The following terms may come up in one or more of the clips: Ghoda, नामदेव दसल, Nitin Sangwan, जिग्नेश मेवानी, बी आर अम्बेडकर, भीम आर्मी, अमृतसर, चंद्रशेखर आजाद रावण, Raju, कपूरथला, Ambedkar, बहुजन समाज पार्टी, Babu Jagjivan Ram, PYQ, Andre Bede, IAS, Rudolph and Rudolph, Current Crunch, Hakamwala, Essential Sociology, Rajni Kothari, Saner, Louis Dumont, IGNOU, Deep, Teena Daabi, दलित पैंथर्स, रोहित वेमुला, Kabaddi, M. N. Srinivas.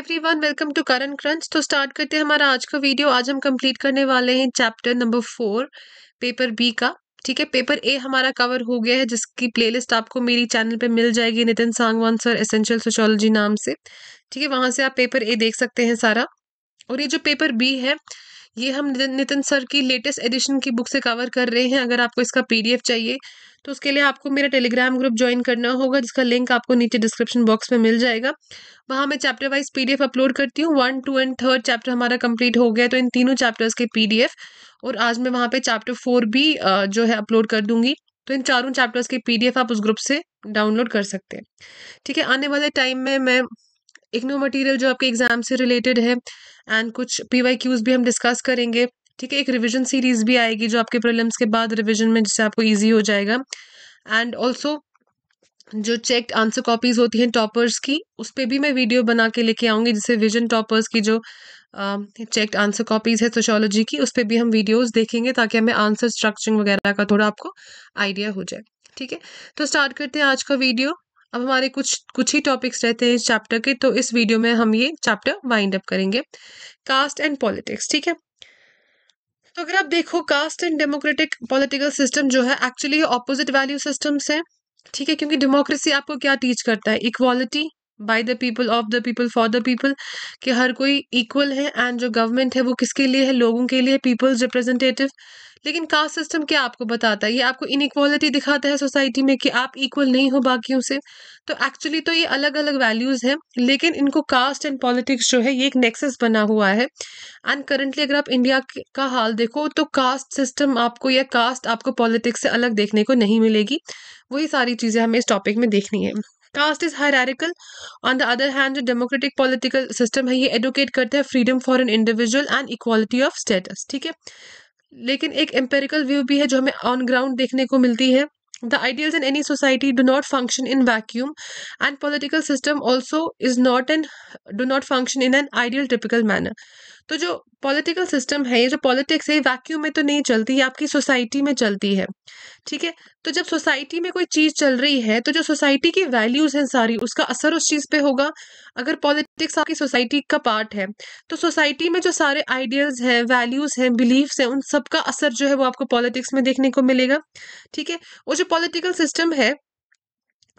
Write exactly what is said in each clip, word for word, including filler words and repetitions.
Everyone, welcome to current crunch. तो start करते हैं हमारा आज का वीडियो। आज हम कंप्लीट करने वाले हैं chapter number four paper B का। ठीक है, पेपर ए हमारा कवर हो गया है, जिसकी प्लेलिस्ट आपको मेरी चैनल पे मिल जाएगी Nitin Sangwan sir essential sociology नाम से। ठीक है, वहाँ से आप पेपर ए देख सकते हैं सारा। और ये जो पेपर बी है ये हम नितिन सर की लेटेस्ट एडिशन की बुक से कवर कर रहे हैं। अगर आपको इसका पीडीएफ चाहिए तो उसके लिए आपको मेरा टेलीग्राम ग्रुप ज्वाइन करना होगा, जिसका लिंक आपको नीचे डिस्क्रिप्शन बॉक्स में मिल जाएगा। वहाँ मैं चैप्टर वाइज पीडीएफ अपलोड करती हूँ। One two and third chapter हमारा कंप्लीट हो गया, तो इन तीनों चैप्टर्स के पीडीएफ, और आज मैं वहाँ पे चैप्टर फोर भी जो है अपलोड कर दूंगी। तो इन चारों चैप्टर्स के पीडीएफ आप उस ग्रुप से डाउनलोड कर सकते हैं। ठीक है, आने वाले टाइम में मैं इग्नो मटेरियल जो आपके एग्जाम से रिलेटेड है एंड कुछ पीवाईक्यूज भी हम डिस्कस करेंगे। ठीक है, एक रिवीजन सीरीज भी आएगी जो आपके प्रीलिम्स के बाद रिवीजन में, जिससे आपको इजी हो जाएगा। एंड ऑल्सो जो चेक्ड आंसर कॉपीज होती हैं टॉपर्स की, उस पर भी मैं वीडियो बना के लेके आऊँगी, जिससे विजन टॉपर्स की जो चेक्ड आंसर कॉपीज है सोशियोलॉजी की, उस पर भी हम वीडियोस देखेंगे, ताकि हमें आंसर स्ट्रक्चरिंग वगैरह का थोड़ा आपको आइडिया हो जाए। ठीक है, तो स्टार्ट करते हैं आज का वीडियो। अब हमारे कुछ कुछ ही टॉपिक्स रहते हैं इस चैप्टर के, तो इस वीडियो में हम ये चैप्टर वाइंड अप करेंगे। Caste and politics. ठीक है, तो अगर आप देखो caste and democratic political system जो है एक्चुअली ऑपोजिट वैल्यू सिस्टम्स है। ठीक है, क्योंकि डेमोक्रेसी आपको क्या टीच करता है? Equality, by the people, of the people, for the people, कि हर कोई इक्वल है। एंड जो गवर्नमेंट है वो किसके लिए है? लोगों के लिए, पीपल्स रिप्रेजेंटेटिव। लेकिन कास्ट सिस्टम क्या आपको बताता है? ये आपको इनइक्वालिटी दिखाता है सोसाइटी में, कि आप इक्वल नहीं हो बाकियों से। तो एक्चुअली तो ये अलग अलग वैल्यूज़ हैं, लेकिन इनको कास्ट एंड पॉलिटिक्स जो है ये एक नेक्सस बना हुआ है। एंड करंटली अगर आप इंडिया का हाल देखो तो कास्ट सिस्टम आपको या कास्ट आपको पॉलिटिक्स से अलग देखने को नहीं मिलेगी। वही सारी चीज़ें हमें इस टॉपिक में देखनी है। Caste is hierarchical. On the other hand जो डेमोक्रेटिक पॉलिटिकल सिस्टम है ये एडवोकेट करता है freedom for an individual and equality of status. ठीक है, लेकिन एक एम्पेरिकल व्यू भी है जो हमें ऑन ग्राउंड देखने को मिलती है। The ideals in any society do not function in vacuum and political system also is not an do not function in an ideal typical manner. तो जो पॉलिटिकल सिस्टम है, ये जो पॉलिटिक्स है, वैक्यूम में तो नहीं चलती, ये आपकी सोसाइटी में चलती है। ठीक है, तो जब सोसाइटी में कोई चीज़ चल रही है तो जो सोसाइटी की वैल्यूज़ हैं सारी, उसका असर उस चीज़ पे होगा। अगर पॉलिटिक्स आपकी सोसाइटी का पार्ट है तो सोसाइटी में जो सारे आइडियल्स हैं, वैल्यूज़ हैं, बिलीव्स हैं, उन सब का असर जो है वो आपको पॉलिटिक्स में देखने को मिलेगा। ठीक है, और जो पॉलिटिकल सिस्टम है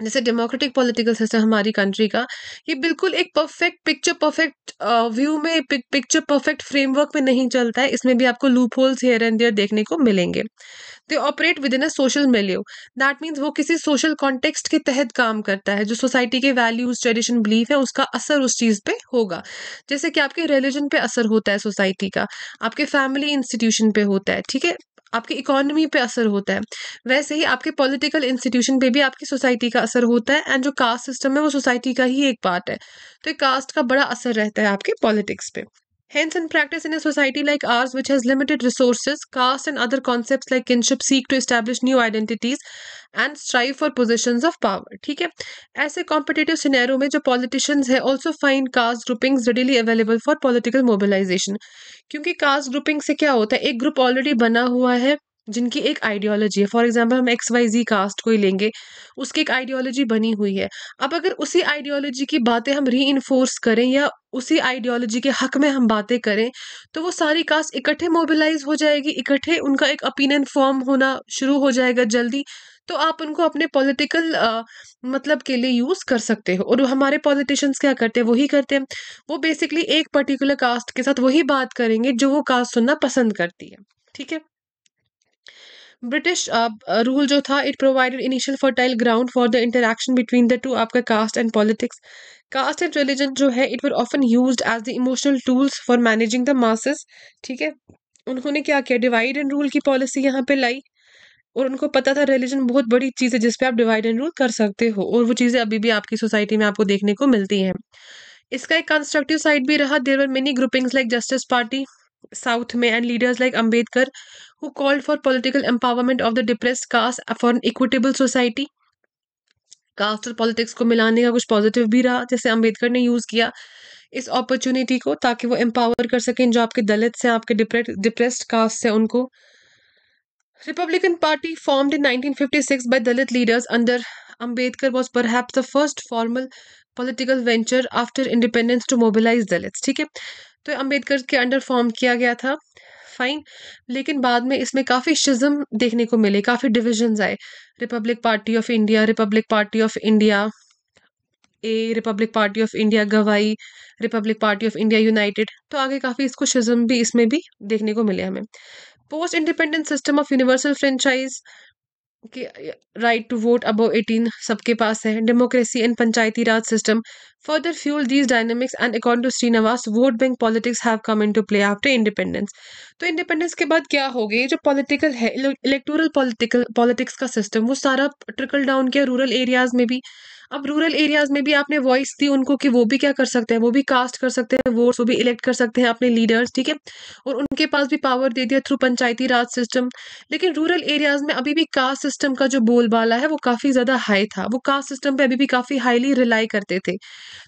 जैसे डेमोक्रेटिक पॉलिटिकल सिस्टम हमारी कंट्री का, ये बिल्कुल एक परफेक्ट पिक्चर परफेक्ट व्यू में, पिक्चर परफेक्ट फ्रेमवर्क में नहीं चलता है। इसमें भी आपको loopholes here and there देखने को मिलेंगे। They operate within a social milieu, that means वो किसी सोशल कॉन्टेक्स्ट के तहत काम करता है। जो सोसाइटी के वैल्यूज, ट्रेडिशन, बिलीफ है, उसका असर उस चीज़ पे होगा। जैसे कि आपके रिलीजन पे असर होता है सोसाइटी का, आपके फैमिली इंस्टीट्यूशन पे होता है। ठीक है, आपकी इकोनॉमी पे असर होता है, वैसे ही आपके पॉलिटिकल इंस्टीट्यूशन पे भी आपकी सोसाइटी का असर होता है। एंड जो कास्ट सिस्टम है वो सोसाइटी का ही एक पार्ट है, तो कास्ट का बड़ा असर रहता है आपके पॉलिटिक्स पे। Hence, in practice, in a society like ours, which has limited resources, caste and other concepts like kinship seek to establish new identities and strive for positions of power. ठीक है, ऐसे competitive scenario में जो politicians है also find caste groupings readily available for political mobilization. क्योंकि caste grouping से क्या होता है, एक group already बना हुआ है जिनकी एक आइडियोलॉजी है। फॉर एग्जाम्पल हम एक्स वाई जी कास्ट को ही लेंगे, उसकी एक आइडियोलॉजी बनी हुई है। अब अगर उसी आइडियोलॉजी की बातें हम री इन्फोर्स करें या उसी आइडियोलॉजी के हक में हम बातें करें, तो वो सारी कास्ट इकट्ठे मोबिलाइज हो जाएगी, इकट्ठे उनका एक ओपिनियन फॉर्म होना शुरू हो जाएगा जल्दी। तो आप उनको अपने पॉलिटिकल मतलब के लिए यूज़ कर सकते हो। और हमारे पॉलिटिशियंस क्या करते हैं, वही करते हैं। वो बेसिकली एक पर्टिकुलर कास्ट के साथ वही बात करेंगे जो वो कास्ट सुनना पसंद करती है। ठीक है, ब्रिटिश रूल जो था, it provided initial fertile ground for the interaction between the two आपका caste and politics. Caste and religion जो है it were often used as the emotional tools for managing the masses. ठीक है, उन्होंने क्या किया, डिवाइड एंड रूल की policy यहाँ पे लाई, और उनको पता था रिलीजन बहुत बड़ी चीज़ है जिसपे आप डिवाइड एंड रूल कर सकते हो, और वो चीज़ें अभी भी आपकी सोसाइटी में आपको देखने को मिलती हैं। इसका एक कंस्ट्रक्टिव साइड भी रहा। There were many groupings like justice party south में and leaders like Ambedkar who called for political empowerment of the depressed caste for an equitable society. Caste और पॉलिटिक्स को मिलाने का कुछ पॉजिटिव भी रहा, जैसे अंबेडकर ने यूज़ किया इस अपॉर्चुनिटी को ताकि वो एम्पावर कर सकें जो आपके दलित हैं, आपके डिप्रेस्ड कास्ट हैं उनको। Republican party formed in nineteen fifty six by Dalit leaders under Ambedkar was perhaps the first formal political venture after independence to mobilise Dalits. ठीक है, तो अंबेडकर के अंडर फॉर्म किया गया था. फाइन, लेकिन बाद में इसमें काफ़ी शिज़म देखने को मिले, काफ़ी डिविजन्स आए. Republic party of India, Republic party of India A, Republic party of India Gavai, Republic party of India United. तो आगे काफ़ी इसको शिज़म भी इसमें भी देखने को मिले हमें. Post independent system of universal franchise कि right to vote above eighteen सबके पास है. Democracy and panchayati raj system further fuel these dynamics and according to Srinivas vote bank politics have come into play after independence. तो इंडिपेंडेंस के बाद क्या हो गई, जो पॉलिटिकल है इलेक्टोरल पॉलिटिकल पॉलिटिक्स का सिस्टम वो सारा ट्रिकल डाउन किया रूरल एरियाज में भी. अब रूरल एरियाज में भी आपने वॉइस दी उनको कि वो भी क्या कर सकते हैं, वो भी कास्ट कर सकते हैं वोट्स, वो भी इलेक्ट कर सकते हैं अपने लीडर्स. ठीक है, और उनके पास भी पावर दे दिया थ्रू पंचायती राज सिस्टम. लेकिन रूरल एरियाज में अभी भी कास्ट सिस्टम का जो बोलबाला है वो काफ़ी ज़्यादा हाई था. वो कास्ट सिस्टम पे अभी भी काफ़ी हाईली रिलाई करते थे.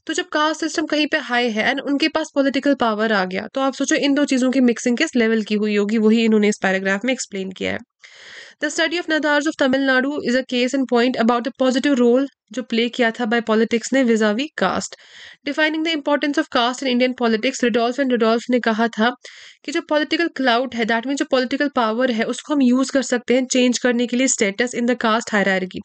तो जब कास्ट सिस्टम कहीं पर हाई है एंड उनके पास पॉलिटिकल पावर आ गया, तो आप सोचो इन दो चीज़ों की मिक्सिंग किस लेवल की हुई होगी, वही इन्होंने इस पैराग्राफ में एक्सप्लेन किया है. The study of Nadars of Tamil Nadu is a case in point about the positive role जो play किया था by politics ने vis-a-vis caste. Defining the importance of caste in Indian politics, Rudolph and Rudolph ने कहा था कि जो political clout है, that means जो political power है, उसको हम use कर सकते हैं change करने के लिए status in the caste hierarchy.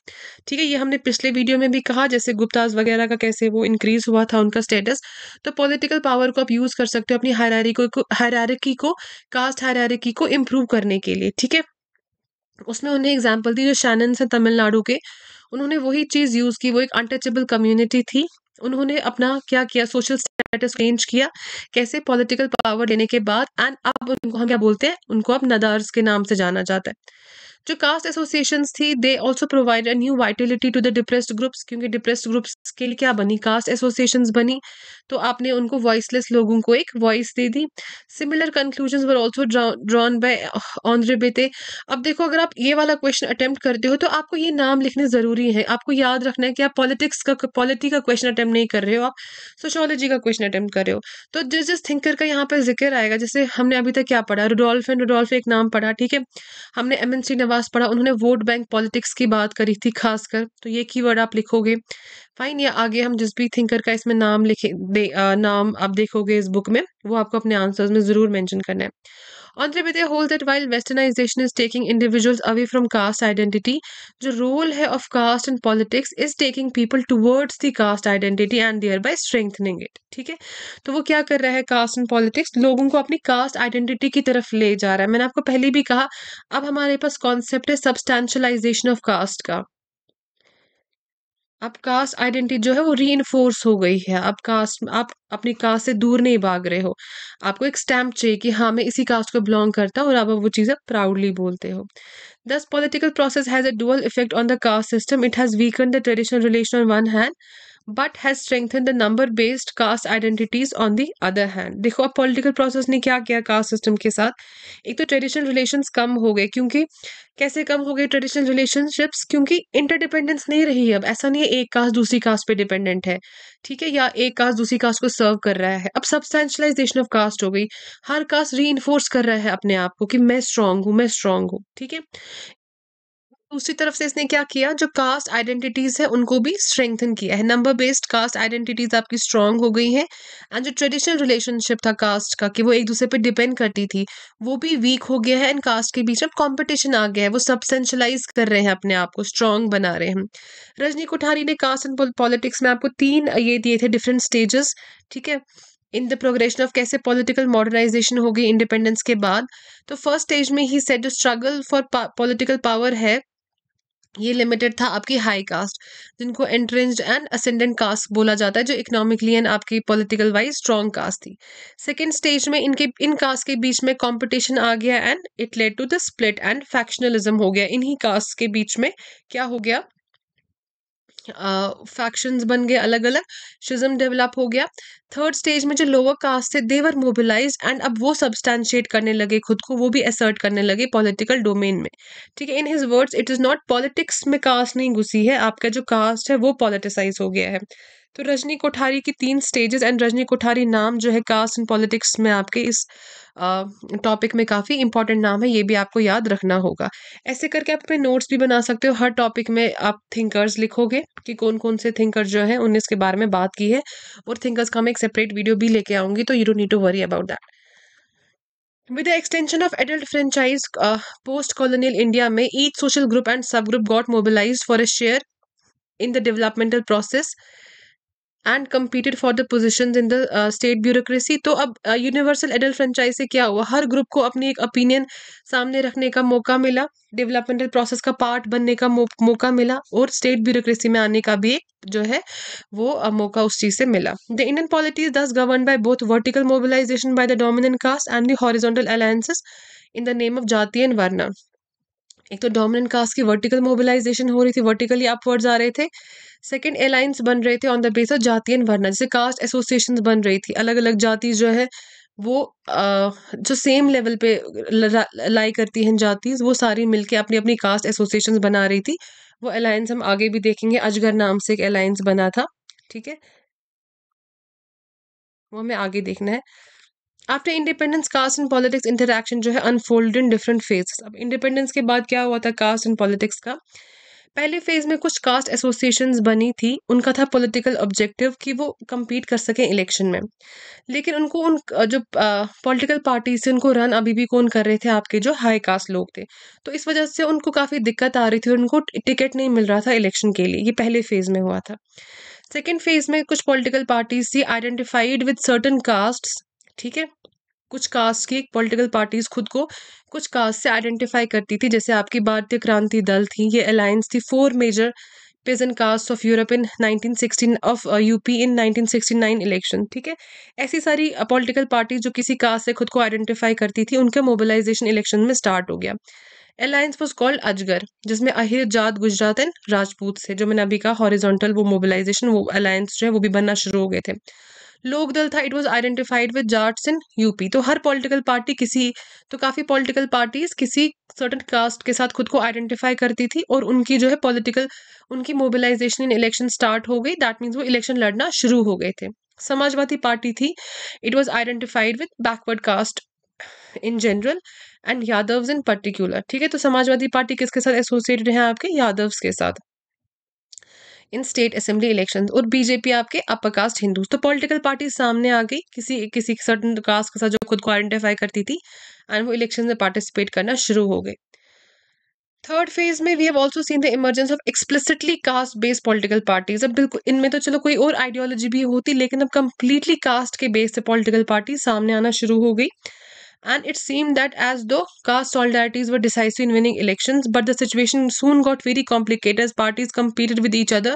ठीक है, ये हमने पिछले वीडियो में भी कहा, जैसे गुप्ताज वगैरह का कैसे वो increase हुआ था उनका status. तो political power को आप use कर सकते हो अपनी hierarchy को hierarchy को caste hierarchy को improve करने के लिए. ठीक है, उसमें उन्हें एग्जाम्पल दी जो शैनन्स हैं तमिलनाडु के, उन्होंने वही चीज़ यूज़ की. वो एक अनटचेबल कम्युनिटी थी, उन्होंने अपना क्या किया, सोशल स्टेटस चेंज किया. कैसे, पॉलिटिकल पावर लेने के बाद. एंड अब उनको हम क्या बोलते हैं, उनको अब नदार्स के नाम से जाना जाता है. जो कास्ट एसोसिएशंस थी, they also provide a new vitality to the depressed groups, क्योंकि डिप्रेस्ड ग्रुप्स के लिए क्या बनी, कास्ट एसोसिएशंस बनी. तो आपने उनको वॉइसलेस लोगों को एक वॉइस दे दी. Similar conclusions were also drawn by Andre Beteille. अब देखो, अगर आप ये वाला क्वेश्चन अटैम्प्ट करते हो तो आपको ये नाम लिखने ज़रूरी है. आपको याद रखना है कि आप पॉलिटिक्स का पॉलिटी का क्वेश्चन अटैम्प्ट नहीं कर रहे हो, आप सोशोलॉजी का क्वेश्चन अटैम्प्ट कर रहे हो. तो जिस जिस थिंकर का यहाँ पर जिक्र आएगा, जैसे हमने अभी तक क्या पढ़ा, रुडोल्फ एंड रुडोल्फ एक नाम पढ़ा. ठीक है, हमने एम एन श्रीनिवास पढ़ा, उन्होंने वोट बैंक पॉलिटिक्स की बात करी थी खासकर. तो ये कीवर्ड आप लिखोगे. फाइन, या आगे हम जिस भी थिंकर का इसमें नाम लिखे दे, आ, नाम आप देखोगे इस बुक में, वो आपको अपने आंसर्स में ज़रूर मेंशन करना है. Andre Bede holds that while westernization is taking individuals away from caste identity, जो role है of caste in politics is taking people towards the caste identity and thereby strengthening it. ठीक है, तो वो क्या कर रहा है, caste in politics लोगों को अपनी caste identity की तरफ ले जा रहा है. मैंने आपको पहले भी कहा, अब हमारे पास कॉन्सेप्ट है substantialization of caste का. अब कास्ट आइडेंटिटी जो है वो री इन्फोर्स हो गई है. अब कास्ट, आप अपनी कास्ट से दूर नहीं भाग रहे हो, आपको एक स्टैम्प चाहिए कि हाँ मैं इसी कास्ट को बिलोंग करता हूँ, और आप वो चीज़ें प्राउडली बोलते हो. Thus political process has a dual effect on the caste system. It has weaken the traditional relation on one hand but has strengthen the number based caste identities on the other hand. देखो, अब political process ने क्या किया caste system के साथ, एक तो traditional relations कम हो गए. क्योंकि कैसे कम हो गए ट्रेडिशनल रिलेशनशिप्स, क्योंकि इंटरडिपेंडेंस नहीं रही. अब ऐसा नहीं है एक कास्ट दूसरी कास्ट पे डिपेंडेंट है, ठीक है, या एक कास्ट दूसरी कास्ट को सर्व कर रहा है. अब सबस्टेंशलाइजेशन ऑफ कास्ट हो गई, हर कास्ट री इन्फोर्स कर रहा है अपने आप को कि मैं स्ट्रांग हूँ, मैं स्ट्रांग हूँ. ठीक है, दूसरी तरफ से इसने क्या किया, जो कास्ट आइडेंटिटीज है उनको भी स्ट्रेंथन किया है. नंबर बेस्ड कास्ट आइडेंटिटीज आपकी स्ट्रांग हो गई हैं, एंड जो ट्रेडिशनल रिलेशनशिप था कास्ट का कि वो एक दूसरे पे डिपेंड करती थी, वो भी वीक हो गया है. एंड कास्ट के बीच अब कंपटीशन आ गया है, वो सबसेंशलाइज कर रहे हैं अपने आप को, स्ट्रांग बना रहे हैं. रजनी कोठारी ने कास्ट एंड पॉलिटिक्स में आपको तीन ये दिए थे डिफरेंट स्टेजेस. ठीक है, इन द प्रोग्रेशन ऑफ कैसे पॉलिटिकल मॉडर्नाइजेशन हो गई इंडिपेंडेंस के बाद. तो फर्स्ट स्टेज में ही सेट जो स्ट्रगल फॉर पॉलिटिकल पावर है ये लिमिटेड था आपकी हाई कास्ट, जिनको एंट्रेंस्ड एंड असेंडेंट कास्ट बोला जाता है, जो इकोनॉमिकली एंड आपकी पॉलिटिकल वाइज स्ट्रॉन्ग कास्ट थी. सेकेंड स्टेज में इनके इन कास्ट के बीच में कंपटीशन आ गया, and it led to the split and factionalism हो गया. इन्हीं कास्ट के बीच में क्या हो गया, फैक्शंस uh, बन गए अलग अलग, शिज़म डेवलप हो गया. थर्ड स्टेज में जो लोअर कास्ट थे देवर मोबिलाइज्ड, एंड अब वो सब्सटैंशिएट करने लगे खुद को, वो भी असर्ट करने लगे पॉलिटिकल डोमेन में. ठीक है, in his words it is not politics में कास्ट नहीं घुसी है, आपका जो कास्ट है वो पॉलिटिसाइज हो गया है. तो रजनी कोठारी की तीन स्टेजेस एंड रजनी कोठारी नाम जो है कास्ट एंड पॉलिटिक्स में आपके इस टॉपिक में काफ़ी इंपॉर्टेंट नाम है, ये भी आपको याद रखना होगा। ऐसे करके आप अपने नोट्स भी बना सकते हो, हर टॉपिक में आप थिंकर्स लिखोगे कि कौन कौन से थिंकर जो हैं उन्होंने इसके बारे में बात की है, और थिंकर्स का मैं एक सेपरेट वीडियो भी लेके आऊँगी, तो you don't need to worry about that. With the extension of adult franchise, uh, post-colonial India में each social group and subgroup got mobilized for a share in the developmental process and competed for the positions in the uh, state bureaucracy. तो अब universal adult franchise से क्या हुआ, हर group को अपनी एक opinion सामने रखने का मौका मिला, डेवलपमेंटल प्रोसेस का पार्ट बनने का मौका मिला, और स्टेट ब्यूरोक्रेसी में आने का भी एक जो है वो मौका उस चीज़ से मिला। The Indian politics thus govern by both vertical mobilization by the dominant caste and the horizontal alliances in the name of jati and varna. एक तो डोमिनेंट कास्ट की वर्टिकल मोबिलाइजेशन हो रही थी, वर्टिकली अपवर्ड्स आ रहे थे। सेकंड, अलायंस बन रहे थे on the base of jati and varna, जैसे कास्ट एसोसिएशंस बन रही थी, अलग अलग जाति जो है वो आ, जो सेम लेवल पे लाई करती हैं जातिज, वो सारी मिलके अपनी अपनी कास्ट एसोसिएशंस बना रही थी। वो अलायंस हम आगे भी देखेंगे, अजगर नाम से एक अलायंस बना था, ठीक है, वो हमें आगे देखना है। After independence caste and politics interaction जो है अनफोल्ड इन डिफरेंट फेजेस। अब इंडिपेंडेंस के बाद क्या हुआ था कास्ट एंड पॉलिटिक्स का, पहले फेज में कुछ कास्ट एसोसिएशंस बनी थी, उनका था पॉलिटिकल ऑब्जेक्टिव कि वो कम्पीट कर सकें इलेक्शन में, लेकिन उनको उन जो पॉलिटिकल पार्टीज थे उनको रन अभी भी कौन कर रहे थे, आपके जो हाई कास्ट लोग थे, तो इस वजह से उनको काफ़ी दिक्कत आ रही थी और उनको टिकट नहीं मिल रहा था इलेक्शन के लिए। ये पहले फेज़ में हुआ था। सेकेंड फेज़ में कुछ पॉलिटिकल पार्टीज थी आइडेंटिफाइड विद सर्टन कास्ट, ठीक है, कुछ कास्ट की पॉलिटिकल पार्टीज खुद को कुछ कास्ट से आइडेंटिफाई करती थी, जैसे आपकी भारतीय क्रांति दल थी, ये अलायंस थी। Four major peasant caste of Europe in nineteen sixteen of UP in nineteen sixty nine election, ठीक है, ऐसी सारी पॉलिटिकल पार्टीज जो किसी कास्ट से खुद को आइडेंटिफाई करती थी, उनका मोबिलाइजेशन इलेक्शन में स्टार्ट हो गया। अलायंस वॉज कॉल्ड अजगर, जिसमें अहिर जात, गुजरात एंड राजपूत से जो मैंने अभी कहा हॉरिजॉन्टल वो मोबिलाइजेशन, वो अलायंस जो है वो भी बनना शुरू हो गए थे। लोक दल था, it was identified with Jats in UP. तो हर पॉलिटिकल पार्टी किसी तो काफ़ी पॉलिटिकल पार्टीज किसी सर्टन कास्ट के साथ खुद को आइडेंटिफाई करती थी, और उनकी जो है पॉलिटिकल उनकी मोबिलाइजेशन इन इलेक्शन स्टार्ट हो गई, दैट मीन्स वो इलेक्शन लड़ना शुरू हो गए थे। समाजवादी पार्टी थी, it was identified with backward caste in general and Yadavs in particular, ठीक है, तो समाजवादी पार्टी किसके साथ एसोसिएटेड है आपके, यादव्स के साथ इन स्टेट असेंबली इलेक्शन, और बीजेपी आपके अपर कास्ट हिंदू। तो पॉलिटिकल पार्टी सामने आ गई किसी किसी सर्टन कास्ट के साथ जो खुद को आइडेंटिफाई करती थी, एंड वो इलेक्शन में पार्टिसिपेट करना शुरू हो गए। थर्ड फेज में we have also seen the emergence of explicitly caste based political parties. अब बिल्कुल इनमें तो चलो कोई और आइडियोलॉजी भी होती, लेकिन अब कम्प्लीटली कास्ट के बेस से पॉलिटिकल पार्टी सामने आना शुरू हो गई। And it seemed that as though caste solidarities were decisive in winning elections, but the situation soon got very complicated as parties competed with each other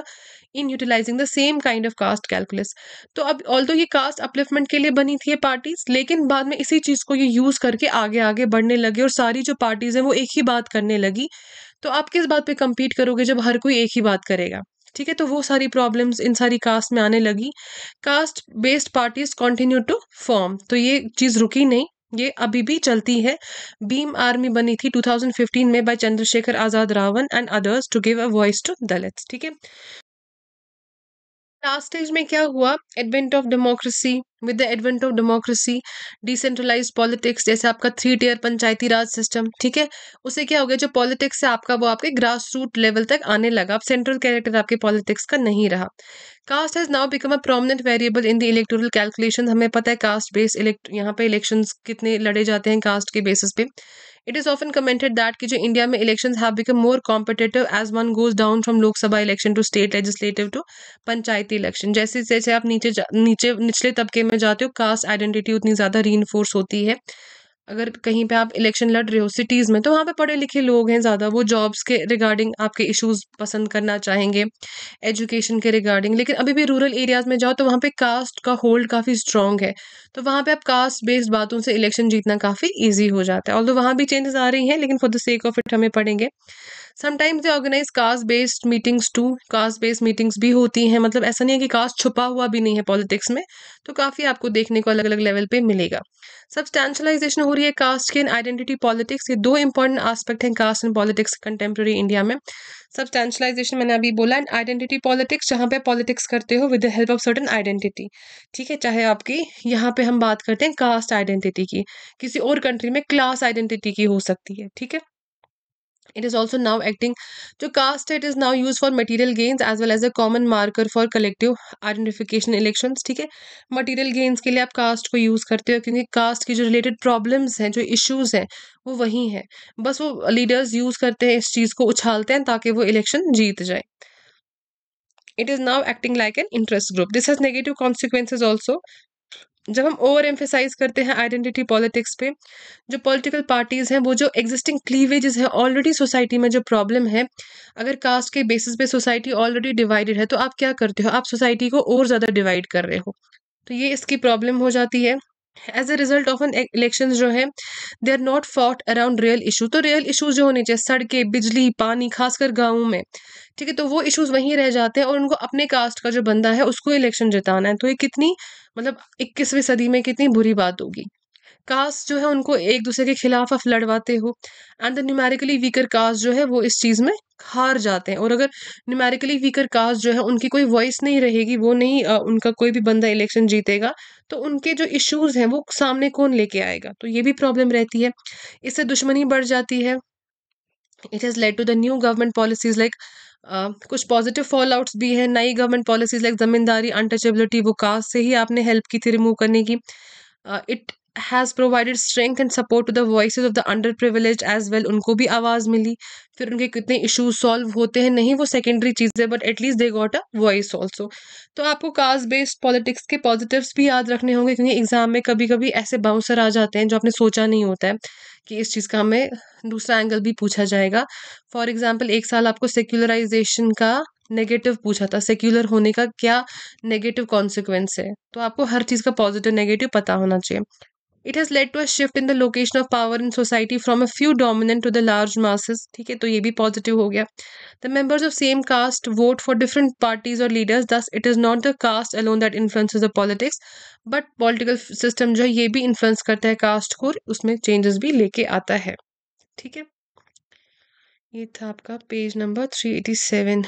in utilizing the same kind of caste calculus. तो अब although ये caste upliftment के लिए बनी थी ये parties, लेकिन बाद में इसी चीज़ को ये use करके आगे आगे बढ़ने लगे, और सारी जो parties हैं वो एक ही बात करने लगी। तो आप किस बात पे compete करोगे जब हर कोई एक ही बात करेगा, ठीक है, तो वो सारी प्रॉब्लम्स इन सारी कास्ट में आने लगी। Caste based parties continue to form, तो ये चीज़ रुकी नहीं, ये अभी भी चलती है। भीम आर्मी बनी थी टू थाउजेंड फिफ्टीन में by चंद्रशेखर आजाद रावण and others to give a voice to Dalits, ठीक है। लास्ट स्टेज में क्या हुआ, advent of democracy. With the advent of democracy decentralize politics, जैसे आपका three tier panchayati raj system, ठीक है, उसे क्या हो गया, जो पॉलिटिक्स है आपका वो आपके ग्रास रूट लेवल तक आने लगा, अब सेंट्रल कैरेक्टर आपके पॉलिटिक्स का नहीं रहा। Caste has now become a prominent variable in the electoral calculation. हमें पता है कास्ट बेस्ड इलेक्ट यहाँ पे इलेक्शंस कितने लड़े जाते हैं कास्ट के बेसिस पे। It is often commented that कि जो इंडिया में elections have become more competitive as one goes down from Lok Sabha election to state legislative to panchayati election. जैसे जैसे आप नीचे नीचे निचले तबके में जाते हो, कास्ट आइडेंटिटी उतनी ज़्यादा रीइंफोर्स होती है। अगर कहीं पे आप इलेक्शन लड़ रहे हो सिटीज़ में, तो वहाँ पे पढ़े लिखे लोग हैं ज़्यादा, वो जॉब्स के रिगार्डिंग आपके इश्यूज़ पसंद करना चाहेंगे, एजुकेशन के रिगार्डिंग। लेकिन अभी भी रूरल एरियाज़ में जाओ तो वहाँ पे कास्ट का होल्ड काफ़ी स्ट्रॉन्ग है, तो वहाँ पे आप कास्ट बेस्ड बातों से इलेक्शन जीतना काफ़ी ईजी हो जाता है। ऑल्दो वहाँ भी चेंजेस आ रही हैं, लेकिन for the sake of it हमें पढ़ेंगे। Sometimes they organize caste based meetings to, caste based meetings भी होती हैं, मतलब ऐसा नहीं है कि कास्ट छुपा हुआ भी नहीं है पॉलिटिक्स में, तो काफ़ी आपको देखने को अलग अलग लेवल पे मिलेगा। सब्सटैंशलाइजेशन हो रही है कास्ट के इन आइडेंटिटी पॉलिटिक्स, ये दो इंपॉर्टेंट आस्पेक्ट हैं caste in politics contemporary India में। सब्सटैंशलाइजेशन मैंने अभी बोला, एंड आइडेंटिटी पॉलिटिक्स जहाँ पे पॉलिटिक्स करते हो with the help of certain identity, ठीक है, चाहे आपकी, यहाँ पे हम बात करते हैं कास्ट आइडेंटिटी की, किसी और कंट्री में क्लास आइडेंटिटी की हो सकती है, ठीक है। It is also now acting, जो कास्ट है it is now use for material gains as well as a common marker for collective identification elections, ठीक है। मटीरियल गेन्स के लिए आप कास्ट को यूज़ करते हो क्योंकि कास्ट की जो रिलेटेड प्रॉब्लम्स हैं, जो इश्यूज़ हैं, वो वही हैं, बस वो लीडर्स यूज़ करते हैं, इस चीज़ को उछालते हैं ताकि वो इलेक्शन जीत जाए। It is now acting like an interest group, this has negative consequences also. जब हम ओवर एम्फेसाइज करते हैं आइडेंटिटी पॉलिटिक्स पे, जो पॉलिटिकल पार्टीज़ हैं वो जो एग्जिस्टिंग क्लीवेजेस है ऑलरेडी सोसाइटी में, जो प्रॉब्लम है, अगर कास्ट के बेसिस पे सोसाइटी ऑलरेडी डिवाइडेड है तो आप क्या करते हो, आप सोसाइटी को और ज़्यादा डिवाइड कर रहे हो, तो ये इसकी प्रॉब्लम हो जाती है। As a result of an election जो है they are not fought around real issue, तो रियल इशूज़ जो होने चाहिए, सड़कें, बिजली, पानी, खासकर गाँव में, ठीक है, तो वो इशूज़ वहीं रह जाते हैं और उनको अपने कास्ट का जो बंदा है उसको इलेक्शन जिताना है, तो ये कितनी, मतलब इक्कीसवीं सदी में कितनी बुरी बात होगी। कास्ट जो है उनको एक दूसरे के खिलाफ आप लड़वाते हो, and the numerically weaker caste जो है वो इस चीज़ में हार जाते हैं, और अगर न्यूमेरिकली वीकर कास्ट जो है उनकी कोई वॉइस नहीं रहेगी, वो नहीं, उनका कोई भी बंदा इलेक्शन जीतेगा, तो उनके जो इश्यूज़ हैं वो सामने कौन लेके आएगा, तो ये भी प्रॉब्लम रहती है, इससे दुश्मनी बढ़ जाती है। It has led to the new government policies like, Uh, कुछ पॉजिटिव फॉल आउट्स भी हैं, नई government policies like zamindari, untouchability, वो कास्ट से ही आपने हेल्प की थी रिमूव करने की। It has provided strength and support to the voices of the under privilege as well, उनको भी आवाज़ मिली, फिर उनके कितने इशूज सॉल्व होते हैं, नहीं वो सेकेंडरी चीज़ें, but at least they got a voice also. तो आपको कास्ट बेस्ड पॉलिटिक्स के पॉजिटिव्स भी याद रखने होंगे क्योंकि एग्जाम में कभी कभी ऐसे बाउंसर आ जाते हैं जो आपने सोचा नहीं होता है कि इस चीज़ का हमें दूसरा एंगल भी पूछा जाएगा। फॉर एग्जाम्पल, एक साल आपको सेक्युलराइजेशन का नेगेटिव पूछा था, सेक्युलर होने का क्या नेगेटिव कॉन्सिक्वेंस है, तो आपको हर चीज़ का पॉजिटिव नेगेटिव पता होना चाहिए। It has led to a shift in the location of power in society from a few dominant to the large masses, ठीक है, तो ये भी पॉजिटिव हो गया। The members of same caste vote for different parties और leaders, thus it is not the caste alone that influences the politics, but political system जो है ये भी इन्फ्लुएंस करता है कास्ट को, उसमें चेंजेस भी लेके आता है, ठीक है। ये था आपका page number three eighty seven.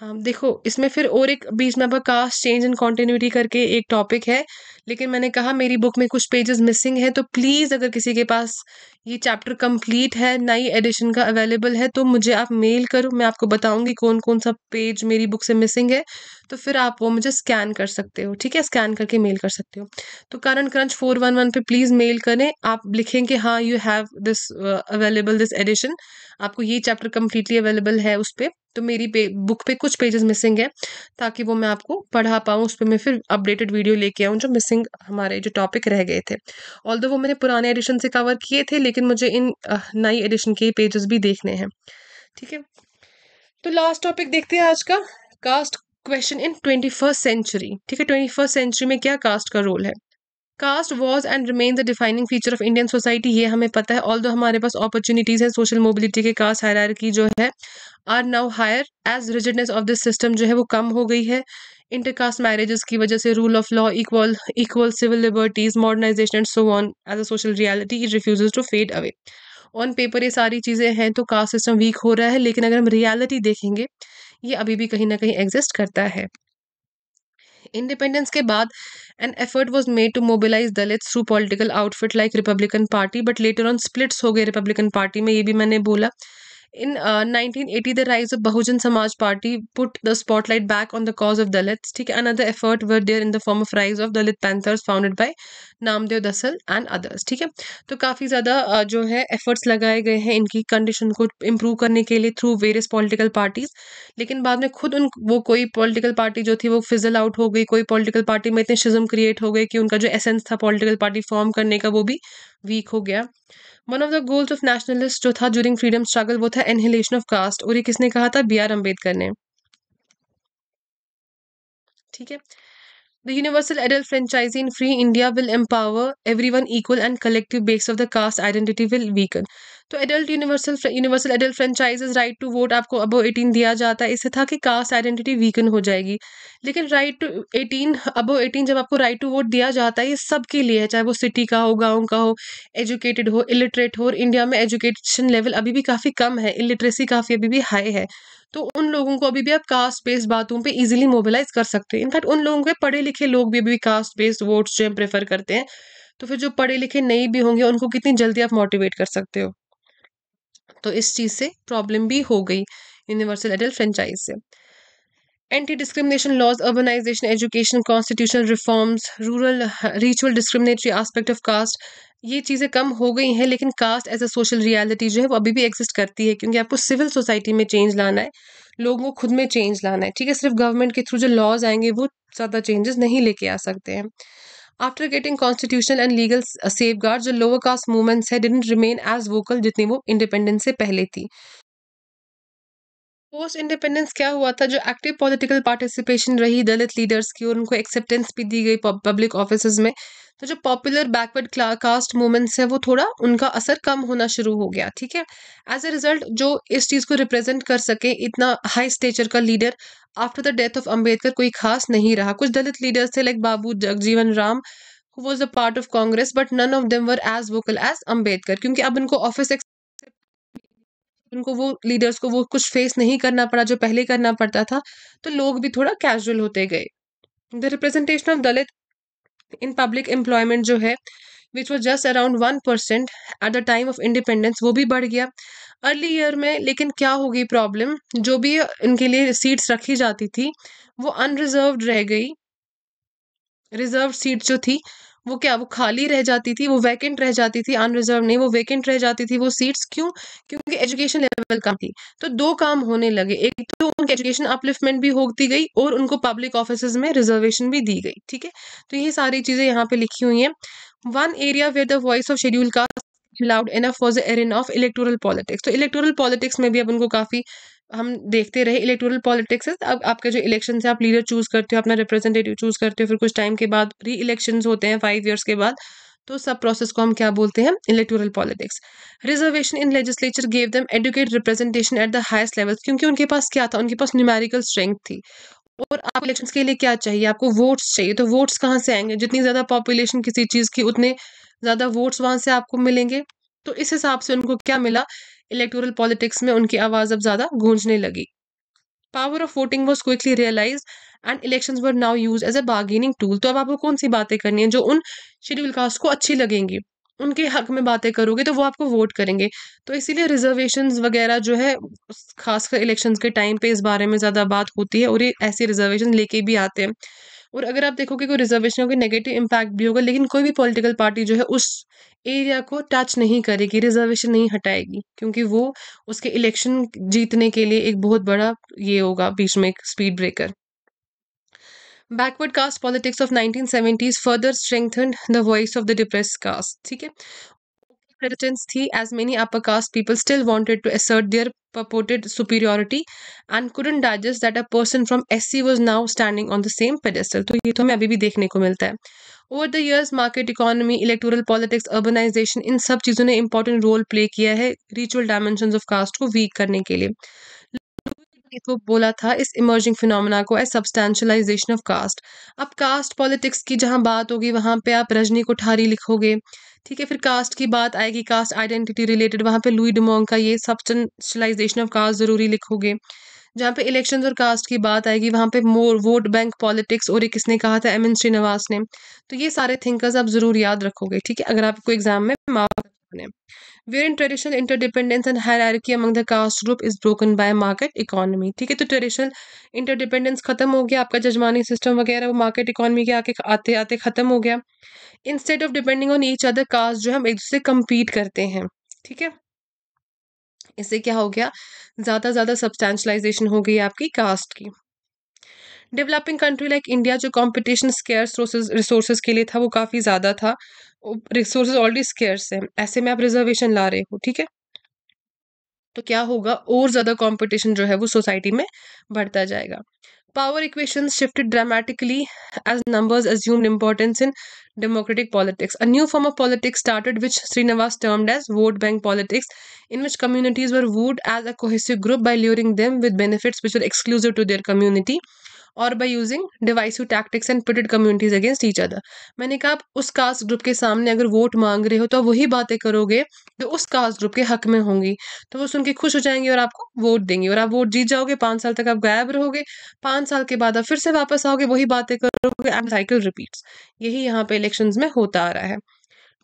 हाँ देखो, इसमें फिर और एक बीच में आपका कास्ट चेंज एंड कॉन्टिन्यूटी करके एक टॉपिक है, लेकिन मैंने कहा मेरी बुक में कुछ पेजेस मिसिंग हैं, तो प्लीज़ अगर किसी के पास ये चैप्टर कंप्लीट है, नई एडिशन का अवेलेबल है, तो मुझे आप मेल करो, मैं आपको बताऊंगी कौन कौन सा पेज मेरी बुक से मिसिंग है, तो फिर आप वो मुझे स्कैन कर सकते हो, ठीक है, स्कैन करके मेल कर सकते हो। तो current crunch four one one पर प्लीज़ मेल करें, आप लिखेंगे हाँ you have this available this edition, आपको ये चैप्टर कम्प्लीटली अवेलेबल है उस पर, तो मेरी पे, बुक पे कुछ पेजेस मिसिंग है, ताकि वो मैं आपको पढ़ा पाऊँ, उस पर मैं फिर अपडेटेड वीडियो लेके आऊँ जो मिसिंग हमारे जो टॉपिक रह गए थे। ऑल्दो वो मैंने पुराने एडिशन से कवर किए थे, लेकिन मुझे इन नई एडिशन के पेजेस भी देखने हैं, ठीक है। तो लास्ट टॉपिक देखते हैं आज का, caste question in twenty first century, ठीक है, ट्वेंटी फर्स्ट सेंचुरी में क्या कास्ट का रोल है। Caste was and remain the defining feature of Indian society, ये हमें पता है, ऑल्दो हमारे पास अपॉर्चुनिटीज़ हैं सोशल मोबिलिटी के, कास्ट हायरार्की जो है are now higher as rigidness of this system जो है वो कम हो गई है। इंटरकास्ट मैरिजेस की वजह से rule of law, equal equal civil liberties, modernisation and so on as a social reality it refuses to fade away. On paper ये सारी चीज़ें हैं तो कास्ट सिस्टम वीक हो रहा है, लेकिन अगर हम रियलिटी देखेंगे ये अभी भी कहीं ना कहीं एग्जिस्ट करता है। इंडिपेंडेंस के बाद an effort was made to mobilise Dalits through political outfit like Republican Party, but later on splits हो गए रिपब्लिकन पार्टी में, ये भी मैंने बोला। In nineteen eighty the rise of बहुजन समाज पार्टी put the spotlight back on the cause of Dalits, ठीक है। Another effort were there in the form of rise of दलित पैंथर्स founded by नामदेव दसल and others, ठीक है। तो काफ़ी ज़्यादा जो है एफर्ट्स लगाए गए हैं इनकी कंडीशन को इम्प्रूव करने के लिए थ्रू वेरियस पॉलिटिकल पार्टीज़, लेकिन बाद में खुद उन वो कोई पॉलिटिकल पार्टी जो थी वो फिजल आउट हो गई, कोई पॉलिटिकल पार्टी में इतने शिज़म क्रिएट हो गए कि उनका जो एसेंस था पॉलिटिकल पार्टी फॉर्म करने का वो भी वीक हो गया। One of the goals of nationalist जो था ड्यूरिंग फ्रीडम स्ट्रगल वो था एनहिलेशन ऑफ कास्ट, और ये किसने कहा था, बी आर अम्बेडकर ने, ठीक है। The universal adult franchise in free India will empower everyone equal and collective base of the caste identity will weaken, तो adult universal universal adult franchises right to vote आपको अबव एटीन दिया जाता है। इससे था कि कास्ट आइडेंटिटी वीकन हो जाएगी, लेकिन right to eighteen above eighteen जब आपको राइट टू वोट दिया जाता है ये सब के लिए है, चाहे वो सिटी का हो, गाँव का हो, एजुकेटेड हो, इलिटरेट हो। और इंडिया में एजुकेशन लेवल अभी भी काफ़ी कम है, इलिटरेसी काफ़ी अभी भी हाई है, तो उन लोगों को अभी भी आप कास्ट बेस्ड बातों पे इजीली मोबिलाइज कर सकते हैं। इनफैक्ट उन लोगों के पढ़े लिखे लोग भी अभी भी कास्ट बेस्ड वोट्स जो है प्रेफर करते हैं, तो फिर जो पढ़े लिखे नहीं भी होंगे उनको कितनी जल्दी आप मोटिवेट कर सकते हो। तो इस चीज़ से प्रॉब्लम भी हो गई यूनिवर्सल एडल्ट फ्रेंचाइज से। Anti discrimination laws, urbanisation, education, constitutional reforms, rural ritual discriminatory aspect of caste, ये चीज़ें कम हो गई हैं, लेकिन caste as a social reality जो है वो अभी भी एग्जिस्ट करती है, क्योंकि आपको सिविल सोसाइटी में चेंज लाना है, लोगों को खुद में चेंज लाना है। ठीक है, सिर्फ गवर्नमेंट के थ्रू जो लॉज आएंगे वो ज़्यादा चेंजेस नहीं लेके आ सकते हैं। After getting constitutional and legal safeguard, जो लोअर कास्ट मूवमेंट्स है डिडंट रिमेन एज वोकल जितनी वो इंडिपेंडेंस से पहले थी। पोस्ट इंडिपेंडेंस क्या हुआ था, जो एक्टिव पॉलिटिकल पार्टिसिपेशन रही दलित लीडर्स की और उनको एक्सेप्टेंस भी दी गई पब्लिक ऑफिस में, तो जो पॉपुलर बैकवर्ड कास्ट मूवमेंट्स है वो थोड़ा उनका असर कम होना शुरू हो गया। ठीक है, एज ए रिजल्ट जो इस चीज़ को रिप्रेजेंट कर सके इतना हाई स्टेचर का leader after the death of Ambedkar कोई खास नहीं रहा। कुछ दलित लीडर्स थे like Babu Jagjivan Ram who was a part of Congress, but none of them were as vocal as Ambedkar, क्योंकि अब उनको ऑफिस उनको वो लीडर्स को वो कुछ फेस नहीं करना पड़ा जो पहले करना पड़ता था, तो लोग भी थोड़ा कैजुअल होते गए। The representation of Dalit in public employment जो है which was just around one percent at the time of independence, वो भी बढ़ गया अर्ली ईयर में। लेकिन क्या हो गई प्रॉब्लम, जो भी उनके लिए सीट्स रखी जाती थी वो अनरिजर्व्ड रह गई, रिजर्व सीट जो थी वो क्या वो खाली रह जाती थी, वो वैकेंट रह जाती थी, अनरिजर्व नहीं वो वैकेंट रह जाती थी वो सीट्स। क्यों? क्योंकि एजुकेशन लेवल कम थी। तो दो काम होने लगे, एक तो उनकी एजुकेशन अपलिफ्टमेंट भी होती गई और उनको पब्लिक ऑफिस में रिजर्वेशन भी दी गई। ठीक है, तो ये सारी चीज़ें यहाँ पे लिखी हुई हैं। One area where the voice of schedule caste loud enough was the arena of electoral politics. तो इलेक्टोरल पॉलिटिक्स में भी अब उनको काफ़ी हम देखते रहे। इलेक्टोरल पॉलिटिक्स है अब आपके जो इलेक्शन से आप लीडर चूज़ करते हो, अपना रिप्रेजेंटेटिव चूज़ करते हो, फिर कुछ टाइम के बाद री इलेक्शंस होते हैं फाइव ईयर्स के बाद, तो सब प्रोसेस को हम क्या बोलते हैं, electoral politics. Reservation in legislature gave them adequate representation at the highest level, क्योंकि उनके पास क्या था, उनके पास न्यूमेरिकल स्ट्रेंथ थी। और आप इलेक्शन के लिए क्या चाहिए, आपको वोट्स चाहिए, तो वोट्स कहाँ से आएंगे, जितनी ज़्यादा पॉपुलेशन किसी चीज़ की उतने ज़्यादा वोट्स वहाँ से आपको मिलेंगे। तो इस हिसाब से उनको क्या मिला, इलेक्टोरल पॉलिटिक्स में उनकी आवाज़ अब ज़्यादा गूंजने लगी। Power of voting was quickly realise and elections were now use as a bargaining tool. तो अब आपको कौन सी बातें करनी है जो उन शेड्यूल कास्ट को अच्छी लगेंगी, उनके हक में बातें करोगे तो वो आपको वोट करेंगे। तो इसीलिए रिजर्वेशंस वगैरह जो है खासकर इलेक्शंस के टाइम पे इस बारे में ज़्यादा बात होती है, और ये ऐसी रिजर्वेशन लेके भी आते हैं। और अगर आप देखोगे कोई रिजर्वेशन होगी नेगेटिव इम्पैक्ट भी होगा, लेकिन कोई भी पॉलिटिकल पार्टी जो है उस एरिया को टच नहीं करेगी, रिजर्वेशन नहीं हटाएगी, क्योंकि वो उसके इलेक्शन जीतने के लिए एक बहुत बड़ा ये होगा बीच में एक speed breaker. Backward caste politics of nineteen seventies further strengthen the voice of the depressed caste. ठीक है, रेजिस्टेंस थी, as many upper caste people still wanted to assert their purported superiority and couldn't digest that a person from S C was now standing on the same pedestal. तो ये तो हमें अभी भी देखने को मिलता है। Over the years, market economy, electoral politics, urbanization, इन सब चीज़ों ने important role play किया है ritual dimensions of caste को weak करने के लिए। तो बोला था इस इमर्जिंग फिनोमेना को एज सबस्टैंशलाइजेशन ऑफ कास्ट। अब कास्ट पॉलिटिक्स की जहाँ बात होगी वहाँ पे आप रजनी कोठारी लिखोगे। ठीक है, फिर कास्ट की बात आएगी, कास्ट आइडेंटिटी रिलेटेड, वहाँ पे लुई डुमोंग का ये सबस्टैंशलाइजेशन ऑफ कास्ट जरूरी लिखोगे। जहाँ पे इलेक्शंस और कास्ट की बात आएगी वहाँ पे मोर वोट बैंक पॉलिटिक्स, और ये किसने कहा था, एम एन श्रीनिवास ने। तो ये सारे थिंकर्स आप जरूर याद रखोगे। ठीक है, अगर आपको एग्जाम में where in traditional interdependence and hierarchy among the caste group is broken by market economy. ठीक है, तो ट्रेडिशनल इंटरडिपेंडेंस खत्म हो गया, आपका जजमानी सिस्टम वगैरह वो मार्केट इकोनॉमी के आके आते आते खत्म हो गया। Instead of depending on each other caste जो हम एक दूसरे कम्पीट करते हैं। ठीक है, इससे क्या हो गया, ज्यादा ज्यादा सब्सटैंशलाइजेशन हो गई आपकी कास्ट की। डेवलपिंग कंट्री लाइक इंडिया जो कॉम्पिटिशन स्केयर्स रिसोर्सेज के लिए था वो काफ़ी ज़्यादा था, रिसोर्सेज ऑलरेडी स्केयर्स हैं, ऐसे में आप रिजर्वेशन ला रहे हो। ठीक है, तो क्या होगा, और ज़्यादा कॉम्पिटिशन जो है वो सोसाइटी में बढ़ता जाएगा। Power equations shifted dramatically as numbers assumed importance in democratic politics. A new form of politics started which Srinivas termed as vote bank politics in which communities were wooed as a cohesive group by luring them with benefits which were exclusive to their community और by using divisive tactics and pitted communities against each other. मैंने कहा आप उस caste group के सामने अगर vote मांग रहे हो तो वही बातें करोगे जो उस कास्ट ग्रुप के हक में होंगी, तो वो सुन के खुश हो जाएंगे और आपको वोट देंगे और आप वोट जीत जाओगे. पाँच साल तक आप गायब रहोगे, पाँच साल के बाद आप फिर से वापस आओगे, वही बातें करोगे एंड साइकिल रिपीट्स. यही यहाँ पे इलेक्शंस में होता आ रहा है.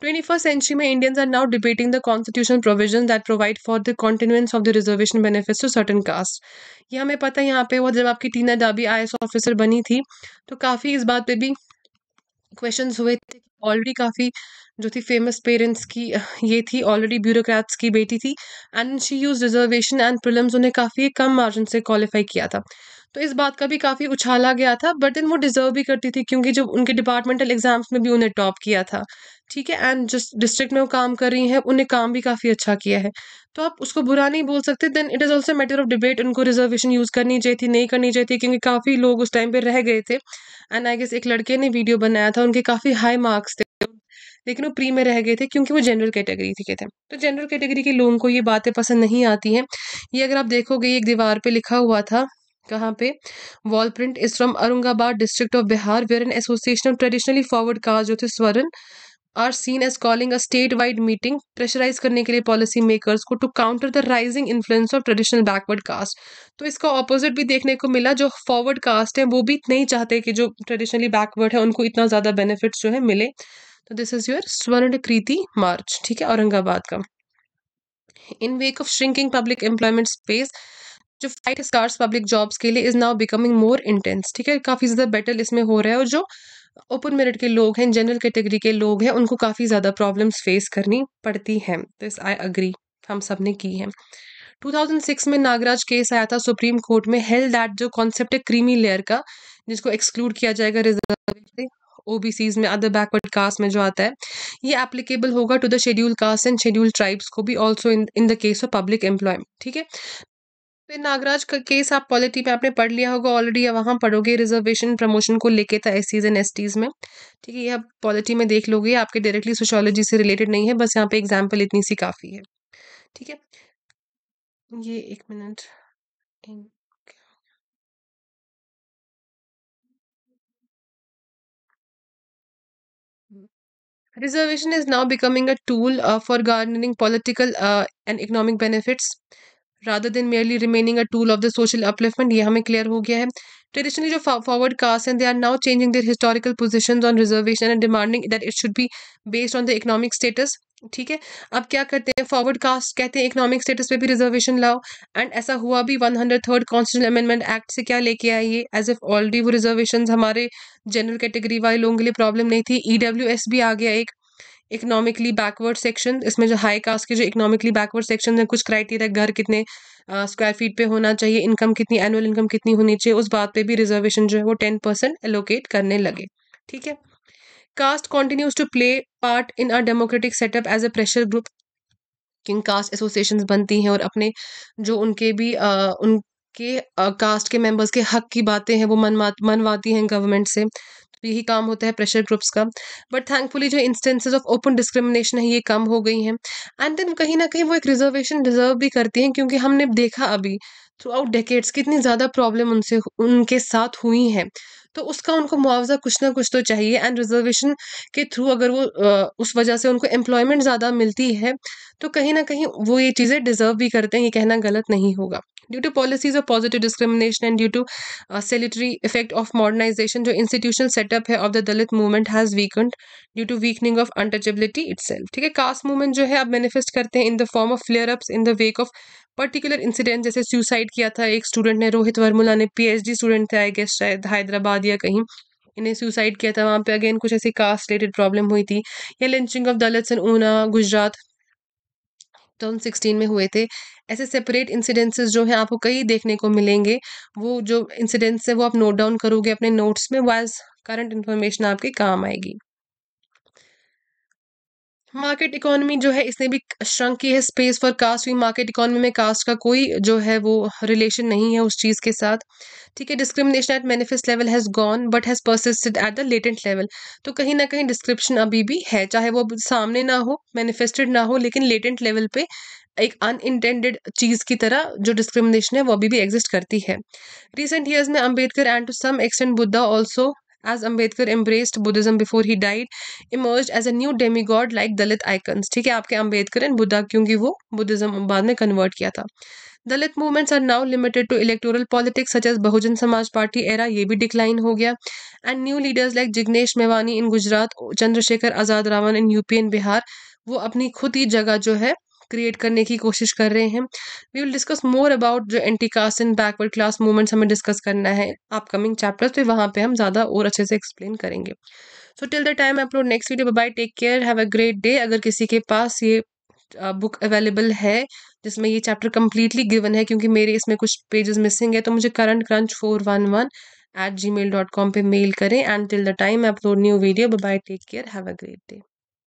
ट्वेंटी फर्स्ट century में Indians are now debating the constitutional provisions that provide for the continuance of the reservation benefits to certain castes. यह हमें पता है, यहाँ पे वो जब आपकी Tina Dabi I A S officer बनी थी तो काफ़ी इस बात पे भी क्वेश्चंस हुए थे. ऑलरेडी काफ़ी जो थी फेमस पेरेंट्स की ये थी, ऑलरेडी ब्यूरोक्रेट्स की बेटी थी and she use reservation and prelims उन्हें काफ़ी कम मार्जिन से क्वालिफाई किया था, तो इस बात का भी काफ़ी उछाला गया था. बट देन वो डिजर्व भी करती थी क्योंकि जब उनके डिपार्टमेंटल एग्जाम्स में भी उन्हें टॉप किया था, ठीक है, एंड जिस डिस्ट्रिक्ट में वो काम कर रही हैं उन्हें काम भी काफ़ी अच्छा किया है, तो आप उसको बुरा नहीं बोल सकते. Then it is also matter of debate, उनको रिजर्वेशन यूज़ करनी चाहिए थी, नहीं करनी चाहिए थी, क्योंकि काफ़ी लोग उस टाइम पे रह गए थे. एंड आई गेस एक लड़के ने वीडियो बनाया था, उनके काफ़ी हाई मार्क्स थे लेकिन वो प्री में रह गए थे क्योंकि वो जनरल कैटेगरी के थे. तो जनरल कैटेगरी के लोगों को ये बातें पसंद नहीं आती हैं. ये अगर आप देखोगे एक दीवार पर लिखा हुआ था, कहाँ पे, wall print is from Aurangabad district of Bihar where an association of traditionally forward caste जो थे स्वर्ण are seen as calling a state wide meeting pressurise करने के लिए पॉलिसी मेकर्स को to counter the rising influence of traditional backward caste. तो इसका opposite भी देखने को मिला, जो फॉरवर्ड कास्ट है वो भी नहीं चाहते कि जो ट्रेडिशनली बैकवर्ड है उनको इतना ज़्यादा बेनिफिट्स जो है मिले. तो दिस इज योर स्वर्ण कृति मार्च, ठीक है, औरंगाबाद का. In wake of shrinking public employment space, जो फाइट स्कार्स पब्लिक जॉब्स के लिए is now becoming more intense, ठीक है, काफ़ी ज़्यादा बैटल इसमें हो रहा है और जो ओपन मेरिट के लोग हैं, जनरल कैटेगरी के लोग हैं, उनको काफ़ी ज़्यादा प्रॉब्लम्स फेस करनी पड़ती हैं. दिस आई अग्री, हम सब ने की है. टू थाउज़ेंड सिक्स में नागराज केस आया था सुप्रीम कोर्ट में, हेल्ड दैट जो कॉन्सेप्ट है क्रीमी लेयर का, जिसको एक्सक्लूड किया जाएगा रिजर्वेशन ओबीसीज में, अदर बैकवर्ड कास्ट में जो आता है, ये एप्लीकेबल होगा to the schedule caste and schedule tribes को भी, also in in the case of public employment, ठीक है. फिर नागराज का केस आप पॉलिटी में आपने पढ़ लिया होगा ऑलरेडी, या वहाँ पढ़ोगे, रिजर्वेशन प्रमोशन को लेके था S Cs and S Ts में, ठीक है, ये आप पॉलिटी में देख लोगे, आपके डायरेक्टली सोशियोलॉजी से रिलेटेड नहीं है, बस यहाँ पे एग्जांपल इतनी सी काफ़ी है, ठीक है. ये एक minute, reservation is now becoming a tool for gardening political and economic benefits rather than merely remaining a tool of the social upliftment. ये हमें क्लियर हो गया है. Traditionally जो forward caste हैं, they are now changing their historical positions on reservation and demanding that it should be based on the economic status. ठीक है, अब क्या करते हैं forward caste, कहते हैं economic status पे भी reservation लाओ, and ऐसा हुआ भी one hundred third constitutional amendment act से क्या लेके आए ये, as if already वो reservations हमारे general category वाले लोगों के लिए problem नहीं थी. ई डब्ल्यू एस भी आ गया एक इकोनॉमिकली बैकवर्ड सेक्शन, इसमें जो हाई कास्ट के जो इकोनॉमिकली बैकवर्ड सेक्शन हैं, कुछ क्राइटेरिया, घर कितने स्क्वायर फीट पे होना चाहिए, इनकम कितनी, एनुअल इनकम कितनी होनी चाहिए, उस बात पे भी रिजर्वेशन जो है वो टेन परसेंट एलोकेट करने लगे, ठीक है. Caste continues to play part in a democratic setup as a pressure group, क्योंकि कास्ट एसोसिएशन बनती हैं और अपने जो उनके भी आ, उनके कास्ट के मेम्बर्स के हक की बातें हैं वो मन मनवाती हैं गवर्नमेंट से, यही काम होता है प्रेशर ग्रुप्स का. बट थैंकफुली जो इंस्टेंसेस ऑफ ओपन डिस्क्रिमिनेशन है ये कम हो गई हैं, एंड देन कहीं ना कहीं वो एक रिजर्वेशन डिजर्व भी करती हैं, क्योंकि हमने देखा अभी थ्रू आउट डेकेड्स कितनी ज़्यादा प्रॉब्लम उनसे उनके साथ हुई हैं, तो उसका उनको मुआवजा कुछ ना कुछ तो चाहिए. एंड रिजर्वेशन के थ्रू अगर वो आ, उस वजह से उनको एम्प्लॉयमेंट ज़्यादा मिलती है तो कहीं ना कहीं वो ये चीज़ें डिजर्व भी करते हैं, ये कहना गलत नहीं होगा. Due to policies of positive discrimination and due to salutary effect of modernisation, जो इंस्टीट्यूशनल सेटअप है of the Dalit movement has weakened due to weakening of untouchability itself, ठीक है. कास्ट मूवमेंट जो है अब मैनिफेस्ट करते हैं in the form of flare ups in the wake of particular incident, जैसे सुसाइड किया था एक स्टूडेंट ने, रोहित वेमुला ने, पीएचडी स्टूडेंट थे आई गेस शायद हैदराबाद या कहीं, इन्हें सुसाइड किया था, वहाँ पे अगेन कुछ ऐसी कास्ट रिलेटेड प्रॉब्लम हुई थी. या lynching of Dalits in Una Gujarat two thousand sixteen में हुए थे. ऐसे सेपरेट इंसिडेंसेस जो हैं आपको कई देखने को मिलेंगे, वो जो इंसिडेंट्स हैं वो आप नोट डाउन करोगे अपने नोट्स में, वाज करंट इन्फॉर्मेशन आपके काम आएगी. मार्केट इकोनॉमी जो है इसने भी श्रंक की है स्पेस फॉर कास्ट, क्योंकि मार्केट इकोनॉमी में कास्ट का कोई जो है वो रिलेशन नहीं है उस चीज़ के साथ, ठीक है. Discrimination at manifest level has gone but has persisted at the latent level, तो कहीं ना कहीं डिस्क्रिप्शन अभी भी है, चाहे वो सामने ना हो, मैनिफेस्टेड ना हो, लेकिन लेटेंट लेवल पे एक अनइंटेंडेड चीज की तरह जो डिस्क्रिमिनेशन है वो अभी भी एग्जिस्ट करती है. रिसेंट ईयर्स में Ambedkar and to some extent Buddha also, as Ambedkar embraced Buddhism before he died, emerged as a new demigod like Dalit icons. ठीक है, आपके Ambedkar एंड बुद्धा क्योंकि वो बुद्धिज्म बाद में कन्वर्ट किया था. Dalit movements are now limited to electoral politics, such as Bahujan Samaj Party era, ये भी decline हो गया. And new leaders like Jignesh Mevani in Gujarat, Chandrashekar Azad Ravan in U P and Bihar, वो अपनी खुद ही जगह जो है क्रिएट करने की कोशिश कर रहे हैं. We will discuss more about जो anti caste and backward class movements हमें डिस्कस करना है अपकमिंग चैप्टर्स पे, वहाँ पे हम ज़्यादा और अच्छे से एक्सप्लेन करेंगे. So till the time upload next video, bye, take care, have a great day. अगर किसी के पास ये बुक अवेलेबल है जिसमें ये चैप्टर कम्प्लीटली गिवन है, क्योंकि मेरे इसमें कुछ पेजेस मिसिंग है, तो मुझे current crunch four one one eight Gmail dot com पर मेल करें. And till the time upload new video, bye, take care, have a great day.